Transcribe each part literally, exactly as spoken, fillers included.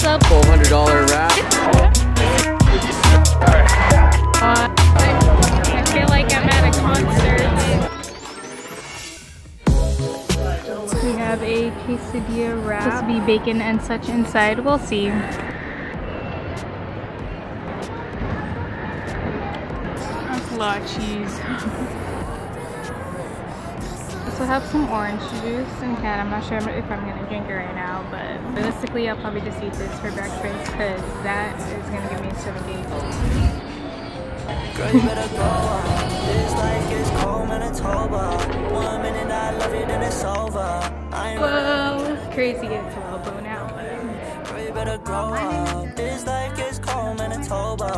What's up? twelve hundred dollar wrap. Uh, I feel like I'm at a concert. We have a quesadilla wrap. Supposed to be bacon and such inside. We'll see. That's a lot of cheese. So have some orange juice and can. I'm not sure if I'm going to drink it right now, but realistically I'll probably just eat this for breakfast because that is going to give me a seven days. Whoa, crazy. It's a little bow now, but this life is cold, Manitoba.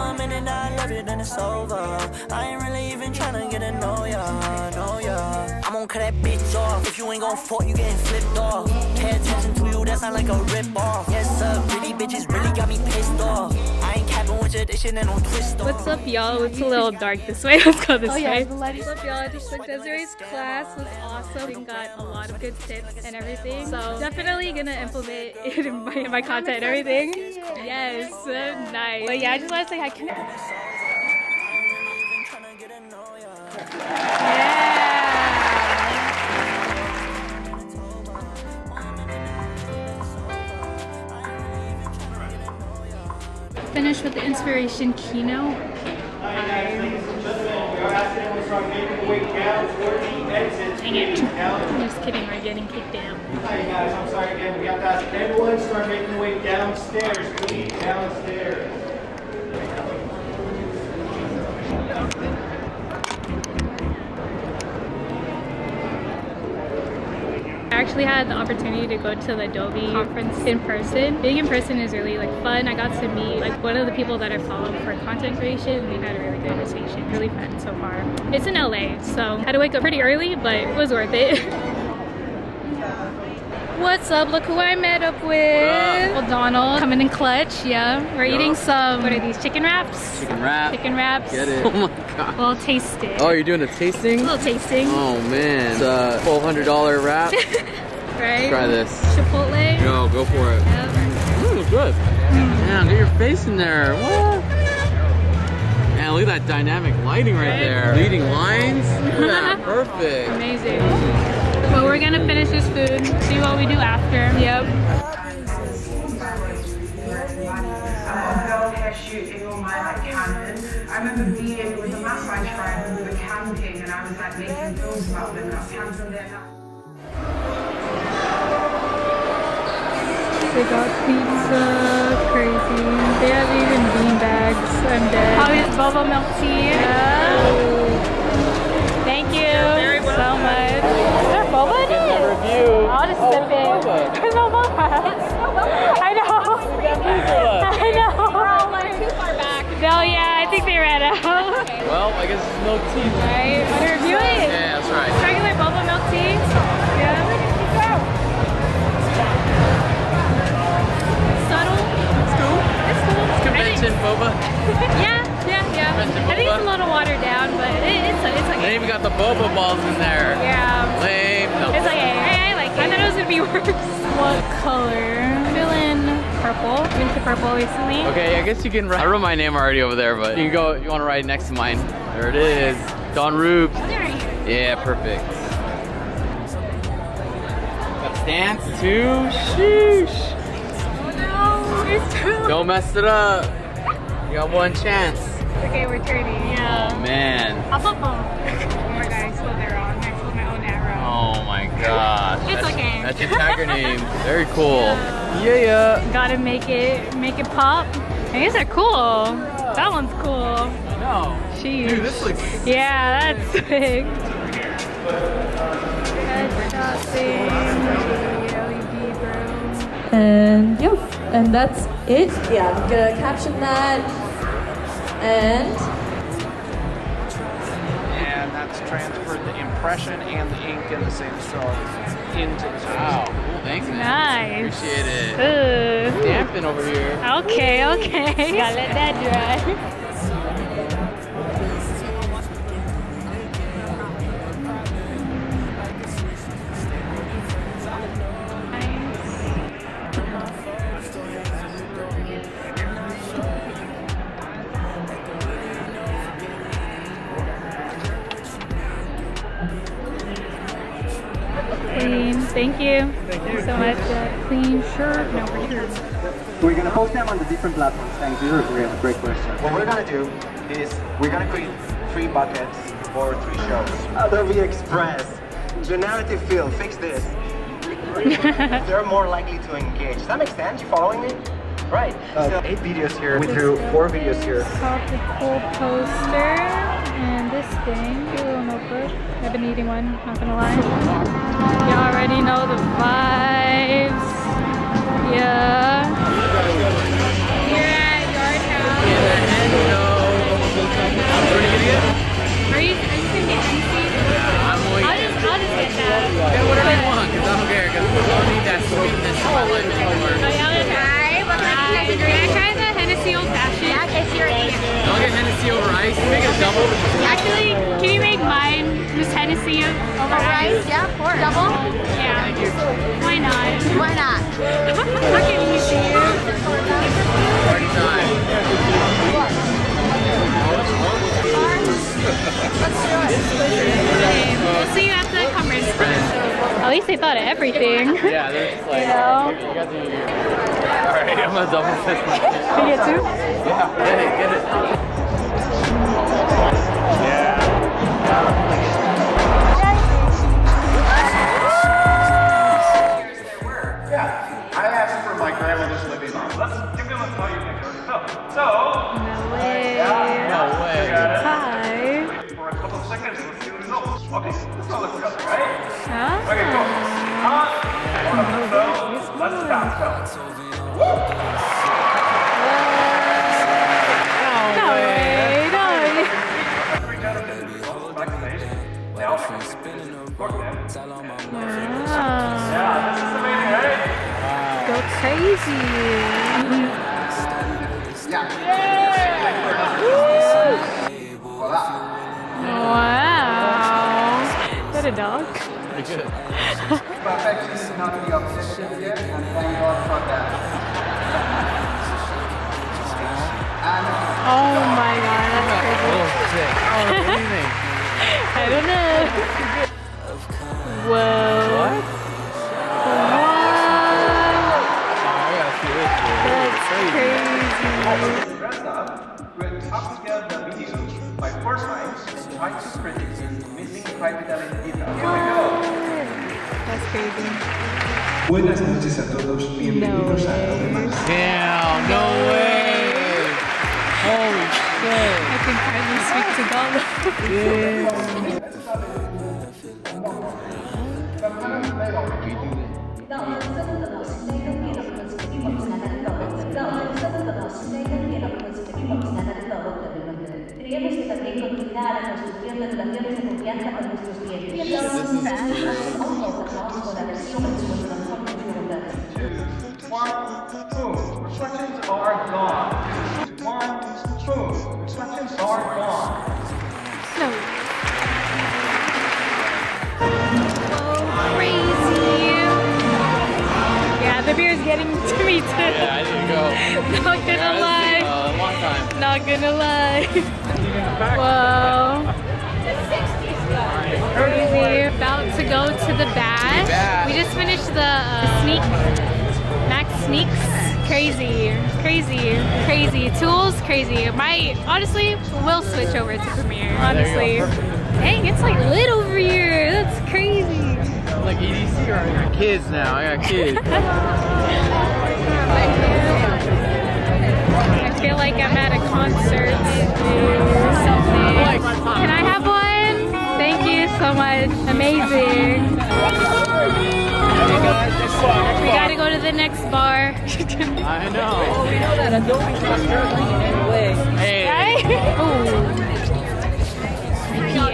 One minute I love you, then it's over. I ain't really even tryna get to know ya, know ya. I'm gon' cut that bitch off. If you ain't gon' fuck, you getting flipped off. Pay attention to you, that's not like a rip-off. Yes, sir, pretty bitches really got me pissed off. I ain't capping with your addiction and don't twist off. What's up, y'all? It's a little dark this way. Let's go this oh, yeah, way. What's up, y'all? I just took Desiree's class. It was awesome. We got a lot of good tips and everything. So definitely gonna implement it in my, in my content and everything. Yes, nice. But yeah, I just want to say hi. Can I... Finished with the inspiration keynote. Dang it. I'm just kidding, we're getting kicked down. Hey guys, I'm sorry again, we got that. Everyone start making the way downstairs, please, downstairs. I actually had the opportunity to go to the Adobe conference in person. Being in person is really like fun. I got to meet like one of the people that I follow for content creation. We had a really good conversation. Really fun so far. It's in L A, so I had to wake up pretty early, but it was worth it. What's up? Look who I met up with. Well, Donald coming in clutch. Yeah, we're Yo. eating some. What are these? Chicken wraps. Chicken wraps. Chicken wraps. Get it? Oh my god. We'll taste it. Oh, you're doing a tasting? A little tasting. Oh man, it's a twelve hundred dollar wrap. Right. Let's try this. Chipotle. Yo, go for it. Yep. Ooh, good. Man, get your face in there. What? Man, look at that dynamic lighting right, right? there. Leading lines. Yeah, perfect. Amazing. But we're gonna finish this food, see what we do after. Yep. I remember being with a mastermind tribe, we were camping, and I was like making films about them, and I was camping there now. They got pizza, crazy. They have even bean bags, I'm dead. How is boba milk tea? Yeah. Oh. Thank you very so much. Boba in it. Review. I'll just oh, sip it. Boba. There's no boba. It's no boba. I know. I know. We're all like too far back. No, yeah, I think they ran out. Okay. Well, I guess it's milk tea. All right, I'm gonna review it. Yeah, that's right. Regular boba milk tea. Yeah. Subtle. It's cool. It's cool. It's convention boba. Yeah, yeah, yeah. I think it's a little watered down, but it, it's a, it's like. They even got the boba balls in there. Yeah. Lame. No. It's like, hey, I like it. I thought it was gonna be worse. What color? I'm feeling purple. I've been to purple recently. Okay, I guess you can write. I wrote my name already over there, but you can go, you wanna write next to mine. There it is. Don Rube. Yeah, perfect. Stance two. Sheesh. Oh no, it's true. Don't mess it up. You got one chance. Okay, we're turning. Yeah. Oh, man. I'll pop them. Oh my gosh. It's that's, okay. That's your tagger name. Very cool. Yeah. yeah, yeah. Gotta make it, make it pop. These are cool. Yeah. That one's cool. No. Jeez. Dude, this looks sick. Yeah, that's sick. That's L E D, bro. And yep, and that's it. Yeah, I'm gonna caption that. And. Transferred the impression and the ink in the same straw into the straw. Wow, cool, thanks man. Nice. Appreciate it. Ooh. Damping over here. Okay, okay. Gotta let that dry. Nice. Thank you. Thank you so much. Uh, clean shirt, no shirts. We're going to post them on the different platforms. Thank you. Really great question. What we're going to do is we're going to create three buckets for three shows. Adobe Express, generative fill, fix this. They're more likely to engage. Does that make sense? You following me? Right. Uh, so eight videos here. We drew four videos here. Topical poster and this thing. Do a little notebook. I've been eating one. Not gonna lie. You already know the vibes. Yeah. Here at Yard House. Yeah, are you? Are you thinking empty? I'll just, I'll just get that. Yeah, whatever you want, cause I don't care. Cause we don't need that sweetness. Oh, can I try the Hennessy Old Fashioned? Yeah, I see your name. I'll get Hennessy over ice. Make a double. Actually, can you make mine just Hennessy over ice? Yeah, of course. Double? Yeah. Thank you. Why not? Why not? Look at you, see you. Party time. Let's do it. We'll see you at the conference. At least they thought of everything. Yeah, they're just like, you guys are here. Alright, I'm gonna double fist my fish. Can you get two? Yeah, get it, get it. Yeah. Years there were. Yeah, I asked for my grandmother's living room. Let's give them a call you picked up. So. No way. Yeah, no way. Hi. Wait for a couple of seconds and see the results. Okay, this all looks good, right? Huh? Okay, cool. Uh, so, let's stop. So. Woo! No way, no way. Wow. Go crazy. Yeah. Yeah. Wow. Is that a dog? Perfection is not the objective here, and thank God for that. Oh my God, that's crazy. Oh, what do you think? I don't know. Whoa. What? Wow. That's crazy. We'll talk together the videos by four times and try to predict missing private Lagunitas. Buenas noches a todos, bienvenidos a Adobe MAX. Yeah, no way! Holy shit! I can hardly speak to God. One, two, instructions are gone. One, two, instructions are gone. No. Oh, crazy. Yeah, the beer's getting to me too. Yeah, I didn't go. Not gonna yeah, lie. Uh, long time. Not gonna lie. Whoa. We're about to go to the bash. We just finished the uh, sneak, Max sneaks. Crazy, crazy, crazy. Tools, crazy. My honestly, we'll switch over to Premiere. Honestly, dang, it's like lit over here. That's crazy. Like E D C, or I got kids now. I got kids. I feel like I'm at a concert or something. Can I have one? Thank you so much. Amazing. We gotta go to the next bar. I know. We know that Adobe Express. Hey. I P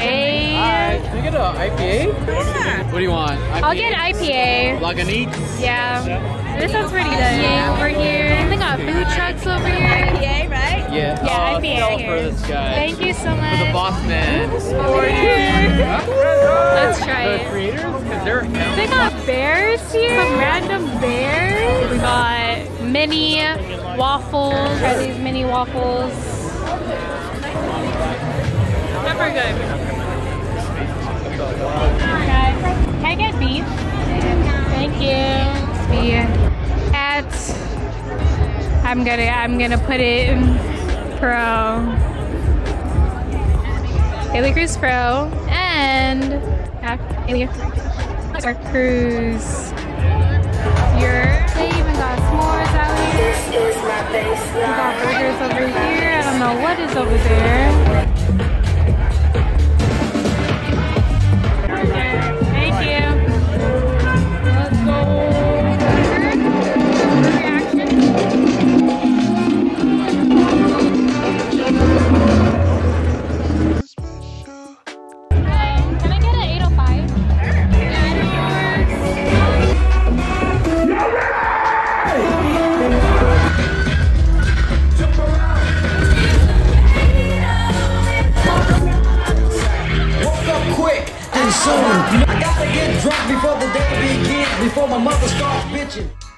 A. Uh, can I get an I P A? Yeah. What do you want? I P A? I'll get an I P A. Lagunitas. Yeah. This sounds pretty good. I P A over here. They got food trucks over here. I P A, right? Yeah. Yeah, uh, I P A here. For this guy. Thank you so much. For the boss man. For let's try it. The creators, because they're hell. They got bears here. Some random bears. We got mini waffles. Try these mini waffles. Super good. Alright. Can I get beef? I'm gonna I'm gonna put it in Pro. Haley Cruz Pro and Haley Cruz. They even got s'mores out here. We got burgers over here. I don't know what is over there. I gotta get drunk before the day begins, before my mother starts bitching.